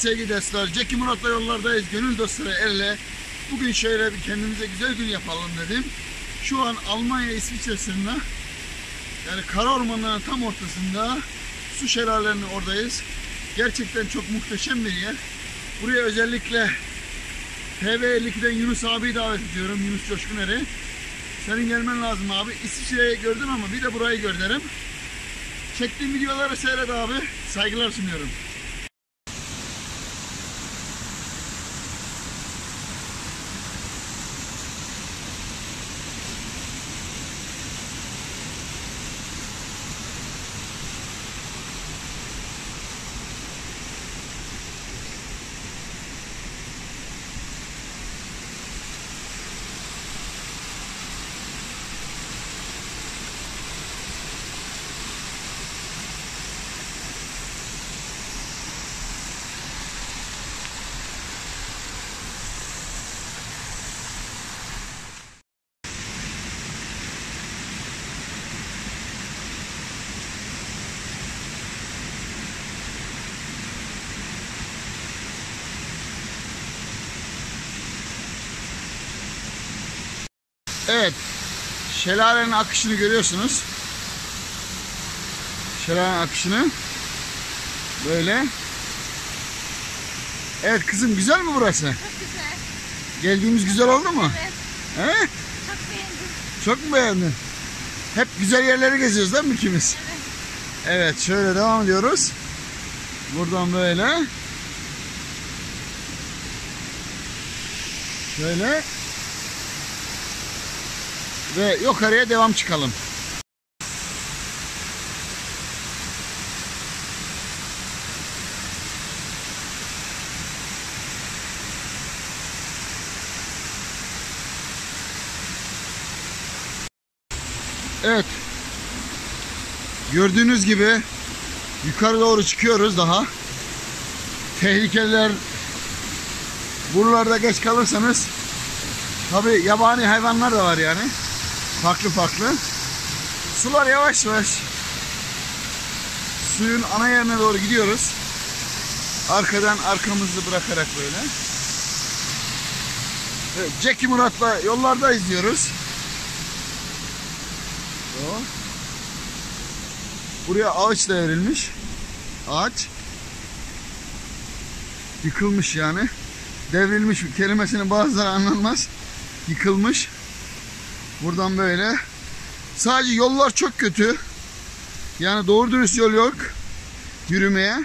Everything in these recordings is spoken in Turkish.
sevgili dostlar, Jackie Murat'la yollardayız, gönül dostları elle. Bugün şöyle bir kendimize güzel gün yapalım dedim. Şu an Almanya İsviçre sınırında, yani Karaormanların tam ortasında, su şelalelerinin oradayız. Gerçekten çok muhteşem bir yer. Buraya özellikle TV 52'den Yunus abiyi davet ediyorum, Yunus Coşkuneri. Senin gelmen lazım abi. İsviçre'yi gördüm ama bir de burayı gör derim. Çektiğim videoları seyret abi. Saygılar sunuyorum. Evet, şelalenin akışını görüyorsunuz. Şelalenin akışını böyle. Evet kızım, güzel mi burası? Çok güzel. Geldiğimiz güzel oldu mu? Evet. He? Çok beğendim. Çok mu beğendin? Hep güzel yerleri geziyoruz değil mi ikimiz? Evet. Evet, şöyle devam ediyoruz. Buradan böyle. Şöyle. Ve yukarıya devam çıkalım. Evet. Gördüğünüz gibi yukarı doğru çıkıyoruz daha. Tehlikeler, buralarda geç kalırsanız tabii yabani hayvanlar da var yani. Farklı farklı. Sular yavaş yavaş. Suyun ana yerine doğru gidiyoruz. Arkadan arkamızı bırakarak böyle. Evet, Jackie Murat'la yollarda izliyoruz. Buraya ağaç devrilmiş. Ağaç. Yıkılmış yani. Devrilmiş kelimesini bazıları anlamaz. Yıkılmış. Buradan böyle. Sadece yollar çok kötü. Yani doğru dürüst yol yok yürümeye.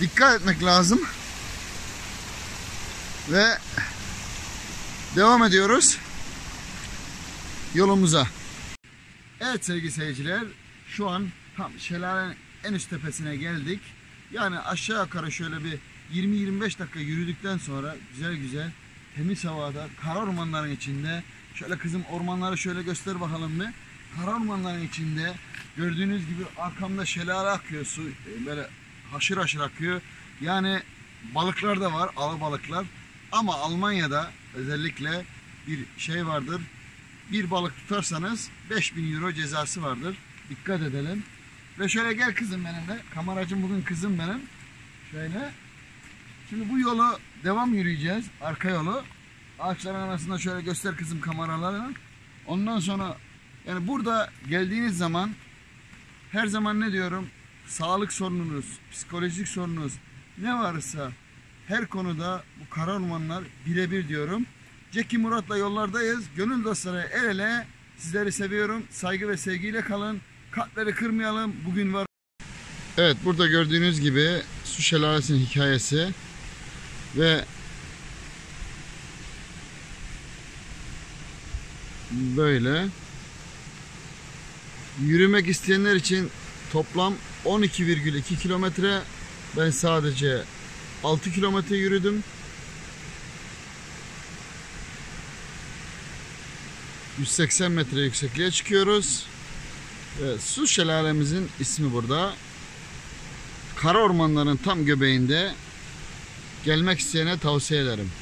Dikkat etmek lazım. Ve devam ediyoruz yolumuza. Evet sevgili seyirciler, şu an tam şelalenin en üst tepesine geldik. Yani aşağı yukarı şöyle bir 20-25 dakika yürüdükten sonra güzel güzel temiz havada, Karaormanların içinde, şöyle kızım ormanları şöyle göster bakalım mı? Karaormanların içinde gördüğünüz gibi arkamda şelale akıyor, su böyle haşır haşır akıyor. Yani balıklar da var, alabalıklar. Ama Almanya'da özellikle bir şey vardır. Bir balık tutarsanız 5.000 euro cezası vardır. Dikkat edelim. Ve şöyle gel kızım benimle. Kameracım bugün kızım benim. Şöyle. Şimdi bu yolu devam yürüyeceğiz, arka yolu. Ağaçların arasında şöyle göster kızım kameralarını. Ondan sonra yani burada geldiğiniz zaman her zaman ne diyorum? Sağlık sorununuz, psikolojik sorununuz ne varsa her konuda bu Karaormanlar birebir diyorum. Jackie Murat'la yollardayız. Gönül dostları el ele. Sizleri seviyorum. Saygı ve sevgiyle kalın. Kalpleri kırmayalım. Bugün var. Evet, burada gördüğünüz gibi su şelalesinin hikayesi. Ve böyle yürümek isteyenler için toplam 12,2 kilometre, ben sadece 6 kilometre yürüdüm. 180 metre yüksekliğe çıkıyoruz. Ve su şelalemizin ismi burada. Karaormanların tam göbeğinde. Gelmek isteyene tavsiye ederim.